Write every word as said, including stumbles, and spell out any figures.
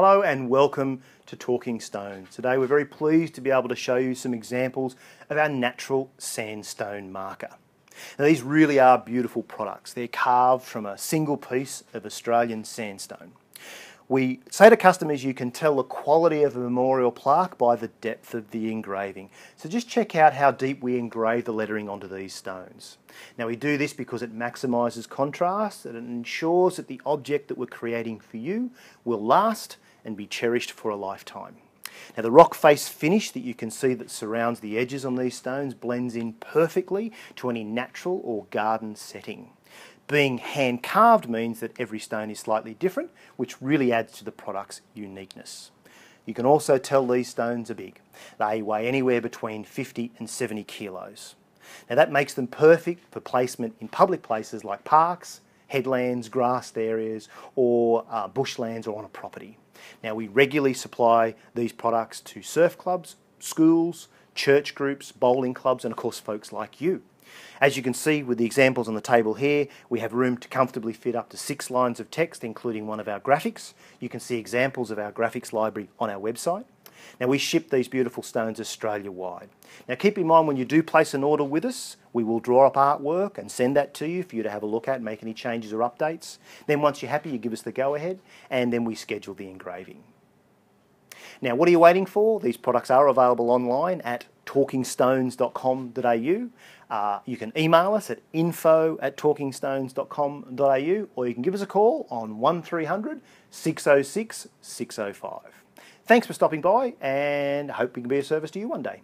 Hello and welcome to Talking Stone. Today we're very pleased to be able to show you some examples of our natural sandstone marker. Now, these really are beautiful products. They're carved from a single piece of Australian sandstone. We say to customers you can tell the quality of a memorial plaque by the depth of the engraving. So just check out how deep we engrave the lettering onto these stones. Now we do this because it maximises contrast and it ensures that the object that we're creating for you will last and be cherished for a lifetime. Now the rock face finish that you can see that surrounds the edges on these stones blends in perfectly to any natural or garden setting. Being hand carved means that every stone is slightly different, which really adds to the product's uniqueness. You can also tell these stones are big. They weigh anywhere between fifty and seventy kilos. Now that makes them perfect for placement in public places like parks, headlands, grassed areas or uh, bushlands or on a property. Now we regularly supply these products to surf clubs, schools, church groups, bowling clubs and of course folks like you. As you can see with the examples on the table here, we have room to comfortably fit up to six lines of text, including one of our graphics. You can see examples of our graphics library on our website. Now we ship these beautiful stones Australia-wide. Now keep in mind when you do place an order with us, we will draw up artwork and send that to you for you to have a look at, make any changes or updates. Then once you're happy, you give us the go-ahead and then we schedule the engraving. Now what are you waiting for? These products are available online at talking stones dot com dot a u. Uh, you can email us at info at talking stones dot com dot a u or you can give us a call on one three hundred, six oh six, six oh five. Thanks for stopping by and I hope we can be of service to you one day.